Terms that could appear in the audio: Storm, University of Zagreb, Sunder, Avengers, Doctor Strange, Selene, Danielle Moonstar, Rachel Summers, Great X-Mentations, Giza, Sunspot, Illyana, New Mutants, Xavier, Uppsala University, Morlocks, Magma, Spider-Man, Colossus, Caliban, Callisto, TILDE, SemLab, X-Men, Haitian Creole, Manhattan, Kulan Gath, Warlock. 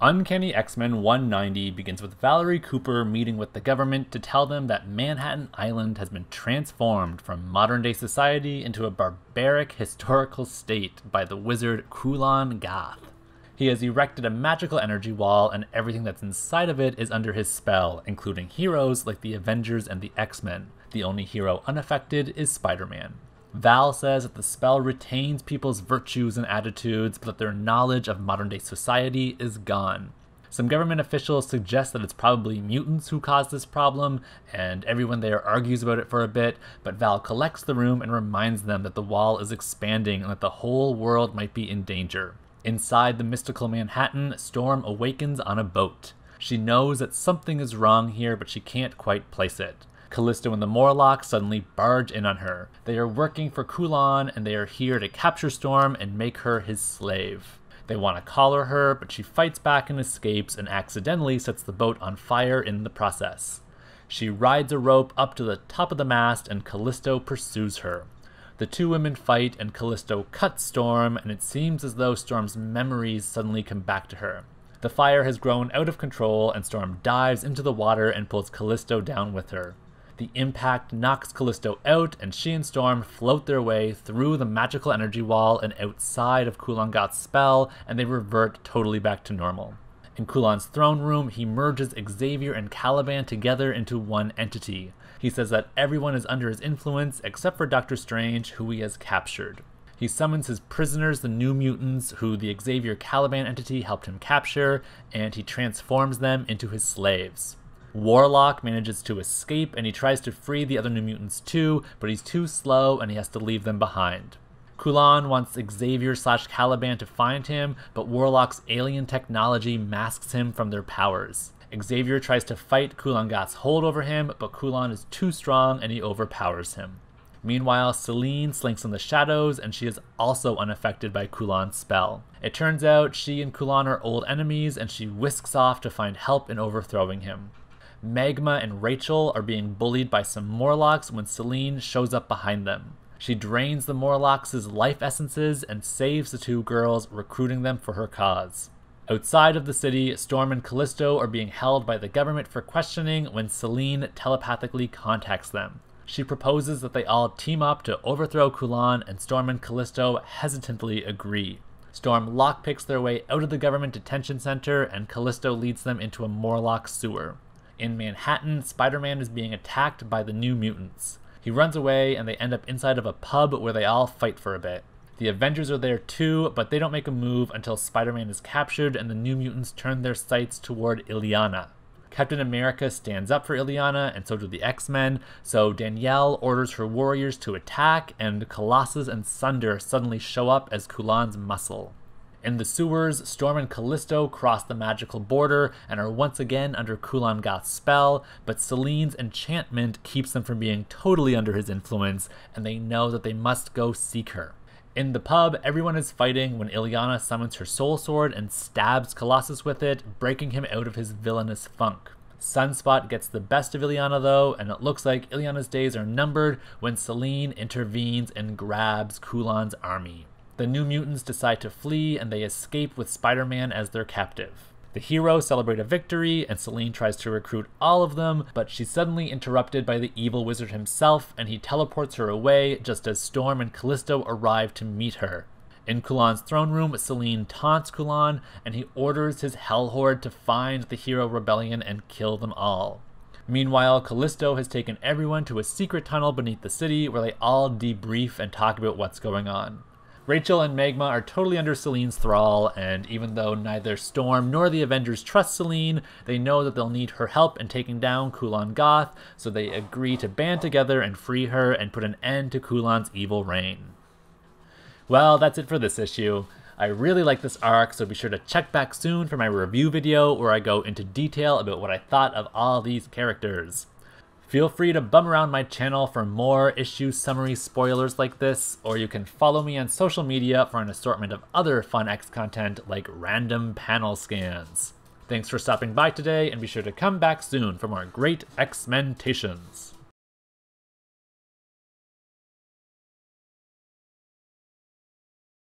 Uncanny X-Men 190 begins with Valerie Cooper meeting with the government to tell them that Manhattan Island has been transformed from modern-day society into a barbaric historical state by the wizard Kulan Gath. He has erected a magical energy wall, and everything that's inside of it is under his spell, including heroes like the Avengers and the X-Men. The only hero unaffected is Spider-Man. Val says that the spell retains people's virtues and attitudes, but that their knowledge of modern-day society is gone. Some government officials suggest that it's probably mutants who caused this problem, and everyone there argues about it for a bit, but Val collects the room and reminds them that the wall is expanding and that the whole world might be in danger. Inside the mystical Manhattan, Storm awakens on a boat. She knows that something is wrong here, but she can't quite place it. Callisto and the Morlocks suddenly barge in on her. They are working for Kulan, and they are here to capture Storm and make her his slave. They want to collar her, but she fights back and escapes and accidentally sets the boat on fire in the process. She rides a rope up to the top of the mast, and Callisto pursues her. The two women fight, and Callisto cuts Storm, and it seems as though Storm's memories suddenly come back to her. The fire has grown out of control, and Storm dives into the water and pulls Callisto down with her. The impact knocks Callisto out, and she and Storm float their way through the magical energy wall and outside of Kulan Gath's spell, and they revert totally back to normal. In Kulan's throne room, he merges Xavier and Caliban together into one entity. He says that everyone is under his influence except for Doctor Strange, who he has captured. He summons his prisoners, the New Mutants, who the Xavier Caliban entity helped him capture, and he transforms them into his slaves. Warlock manages to escape, and he tries to free the other New Mutants too, but he's too slow and he has to leave them behind. Kulan wants Xavier/Caliban to find him, but Warlock's alien technology masks him from their powers. Xavier tries to fight Kulan Gath's hold over him, but Kulan is too strong and he overpowers him. Meanwhile, Selene slinks in the shadows, and she is also unaffected by Kulan's spell. It turns out she and Kulan are old enemies, and she whisks off to find help in overthrowing him. Magma and Rachel are being bullied by some Morlocks when Selene shows up behind them. She drains the Morlocks' life essences and saves the two girls, recruiting them for her cause. Outside of the city, Storm and Callisto are being held by the government for questioning when Selene telepathically contacts them. She proposes that they all team up to overthrow Kulan, and Storm and Callisto hesitantly agree. Storm lockpicks their way out of the government detention center, and Callisto leads them into a Morlock sewer. In Manhattan, Spider-Man is being attacked by the New Mutants. He runs away, and they end up inside of a pub where they all fight for a bit. The Avengers are there too, but they don't make a move until Spider-Man is captured and the New Mutants turn their sights toward Illyana. Captain America stands up for Illyana, and so do the X-Men, so Danielle orders her warriors to attack, and Colossus and Sunder suddenly show up as Kulan's muscle. In the sewers, Storm and Callisto cross the magical border and are once again under Kulan Gath's spell, but Selene's enchantment keeps them from being totally under his influence, and they know that they must go seek her. In the pub, everyone is fighting when Illyana summons her soul sword and stabs Colossus with it, breaking him out of his villainous funk. Sunspot gets the best of Illyana though, and it looks like Illyana's days are numbered when Selene intervenes and grabs Kulan's army. The New Mutants decide to flee, and they escape with Spider-Man as their captive. The heroes celebrate a victory, and Selene tries to recruit all of them, but she's suddenly interrupted by the evil wizard himself, and he teleports her away just as Storm and Callisto arrive to meet her. In Kulan's throne room, Selene taunts Kulan, and he orders his hell horde to find the hero rebellion and kill them all. Meanwhile, Callisto has taken everyone to a secret tunnel beneath the city where they all debrief and talk about what's going on. Rachel and Magma are totally under Selene's thrall, and even though neither Storm nor the Avengers trust Selene, they know that they'll need her help in taking down Kulan Gath, so they agree to band together and free her and put an end to Kulan's evil reign. Well, that's it for this issue. I really like this arc, so be sure to check back soon for my review video where I go into detail about what I thought of all these characters. Feel free to bum around my channel for more issue summary spoilers like this, or you can follow me on social media for an assortment of other Fun X content like random panel scans. Thanks for stopping by today, and be sure to come back soon for more great X-Mentations.